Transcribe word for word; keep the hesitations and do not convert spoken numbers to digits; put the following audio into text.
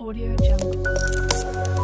Audio Jungle.